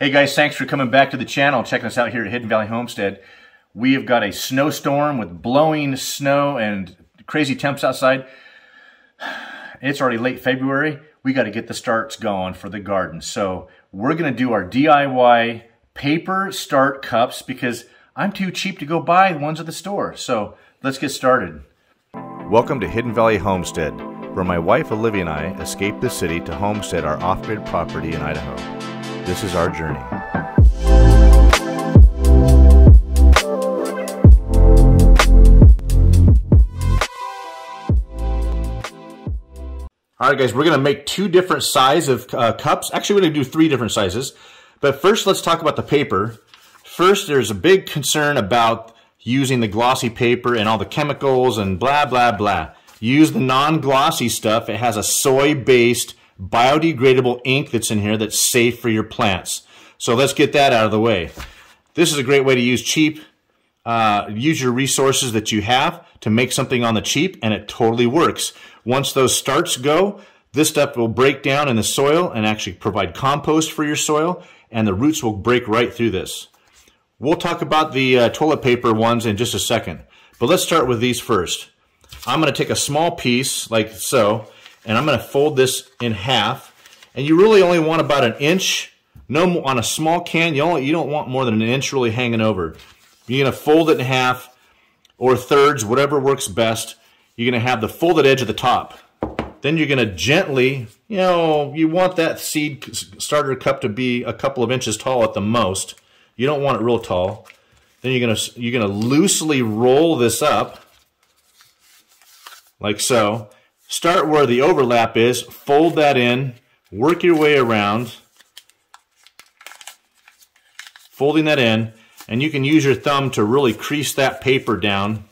Hey guys, thanks for coming back to the channel, checking us out here at Hidden Valley Homestead. We have got a snowstorm with blowing snow and crazy temps outside. It's already late February. We got to get the starts going for the garden. So we're going to do our DIY paper start cups because I'm too cheap to go buy the ones at the store. So let's get started. Welcome to Hidden Valley Homestead, where my wife Olivia and I escaped the city to homestead our off-grid property in Idaho. This is our journey. All right, guys, we're gonna make two different sizes of cups. Actually, we're gonna do three different sizes. But first, let's talk about the paper. First, there's a big concern about using the glossy paper and all the chemicals and blah, blah, blah. Use the non-glossy stuff. It has a soy-based biodegradable ink that's in here that's safe for your plants. So let's get that out of the way. This is a great way to use cheap, use your resources that you have to make something on the cheap, and it totally works. Once those starts go, this stuff will break down in the soil and actually provide compost for your soil, and the roots will break right through this. We'll talk about the toilet paper ones in just a second, but let's start with these first. I'm gonna take a small piece like so, and I'm going to fold this in half. And you really only want about an inch. No, on a small can, you don't want more than an inch really hanging over. You're going to fold it in half or thirds, whatever works best. You're going to have the folded edge at the top. Then you're going to gently, you want that seed starter cup to be a couple of inches tall at the most. You don't want it real tall. Then you're going to loosely roll this up like so. Start where the overlap is, fold that in, work your way around, folding that in, and you can use your thumb to really crease that paper down.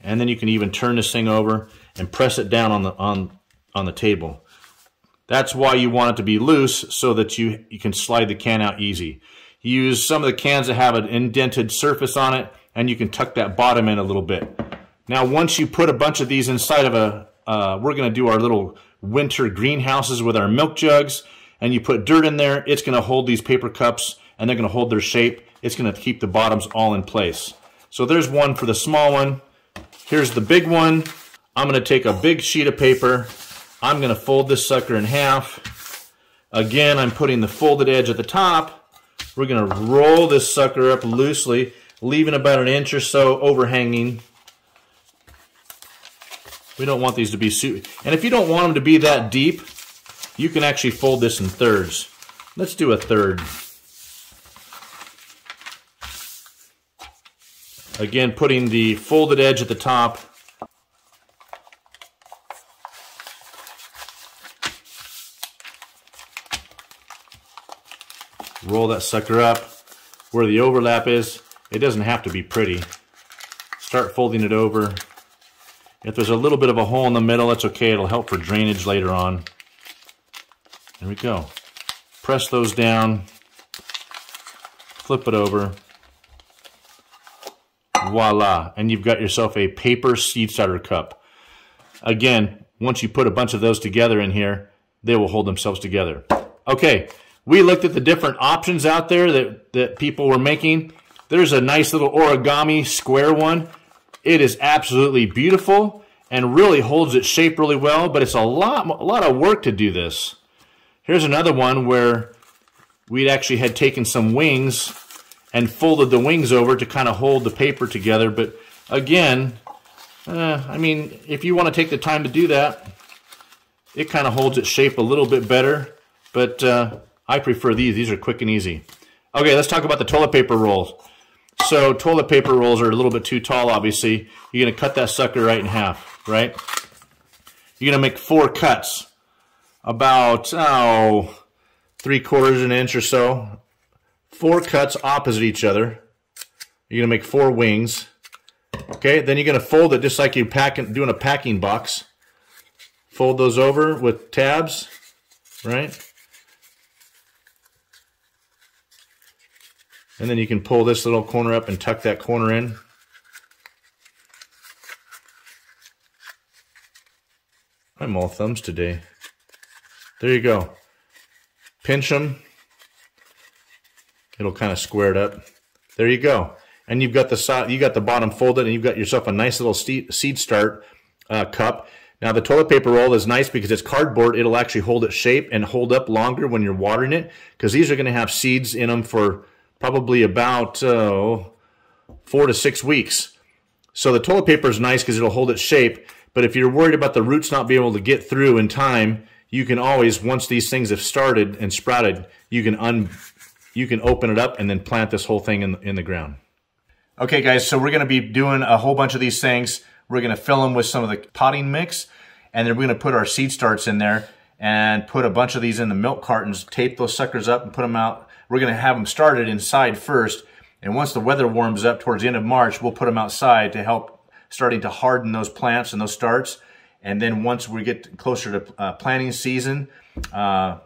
And then you can even turn this thing over and press it down on the table. That's why you want it to be loose so that you can slide the can out easy. You use some of the cans that have an indented surface on it, and you can tuck that bottom in a little bit. Now, once you put a bunch of these inside of a, we're going to do our little winter greenhouses with our milk jugs, and you put dirt in there, it's going to hold these paper cups, and they're going to hold their shape. It's going to keep the bottoms all in place. So there's one for the small one. Here's the big one. I'm going to take a big sheet of paper. I'm going to fold this sucker in half. Again, I'm putting the folded edge at the top. We're going to roll this sucker up loosely, leaving about an inch or so overhanging. We don't want these to be suited. And if you don't want them to be that deep, you can actually fold this in thirds. Let's do a third. Again, putting the folded edge at the top. Roll that sucker up where the overlap is. It doesn't have to be pretty. Start folding it over. If there's a little bit of a hole in the middle, that's okay. It'll help for drainage later on. There we go. Press those down. Flip it over. Voila. And you've got yourself a paper seed starter cup. Again, once you put a bunch of those together in here, they will hold themselves together. Okay. We looked at the different options out there that people were making. There's a nice little origami square one. It is absolutely beautiful and really holds its shape really well, but it's a lot of work to do this. Here's another one where we'd actually had taken some wings and folded the wings over to kind of hold the paper together. But again, I mean, if you want to take the time to do that, it kind of holds its shape a little bit better. But I prefer these. These are quick and easy. Okay, let's talk about the toilet paper rolls. So toilet paper rolls are a little bit too tall, obviously. You're going to cut that sucker right in half, right? You're going to make four cuts, about 3/4 of an inch or so. Four cuts opposite each other. You're going to make four wings. Okay, then you're going to fold it just like you're doing a packing box. Fold those over with tabs, right? And then you can pull this little corner up and tuck that corner in. I'm all thumbs today. There you go. Pinch them, it'll kind of square it up. There you go. And you've got the side, you got the bottom folded, and you've got yourself a nice little seed start cup. Now the toilet paper roll is nice because it's cardboard. It'll actually hold its shape and hold up longer when you're watering it, because these are going to have seeds in them for probably about 4 to 6 weeks. So the toilet paper is nice because it'll hold its shape, but if you're worried about the roots not being able to get through in time, you can always, once these things have started and sprouted, you can open it up and then plant this whole thing in the ground. Okay guys, so we're going to be doing a whole bunch of these things. We're going to fill them with some of the potting mix, and then we're going to put our seed starts in there and put a bunch of these in the milk cartons, tape those suckers up and put them out. We're going to have them started inside first, and once the weather warms up towards the end of March, we'll put them outside to help starting to harden those plants and those starts. And then once we get closer to planting season, well,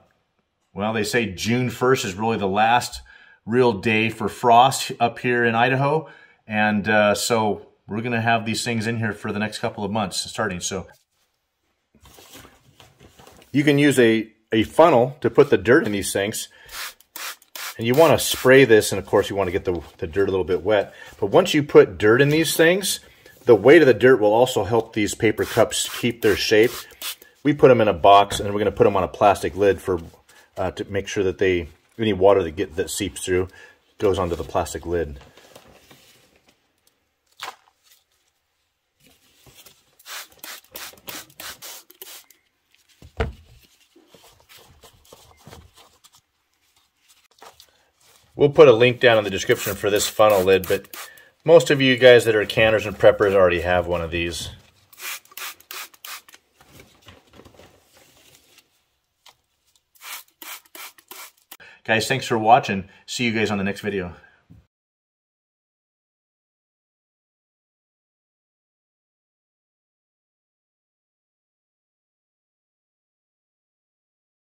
they say June 1st is really the last real day for frost up here in Idaho. And so we're going to have these things in here for the next couple of months starting. So you can use a funnel to put the dirt in these things. And you want to spray this, and of course you want to get the dirt a little bit wet. But once you put dirt in these things, the weight of the dirt will also help these paper cups keep their shape. We put them in a box, and we're going to put them on a plastic lid for to make sure that any water that seeps through goes onto the plastic lid. We'll put a link down in the description for this funnel lid, but most of you guys that are canners and preppers already have one of these. Guys, thanks for watching. See you guys on the next video.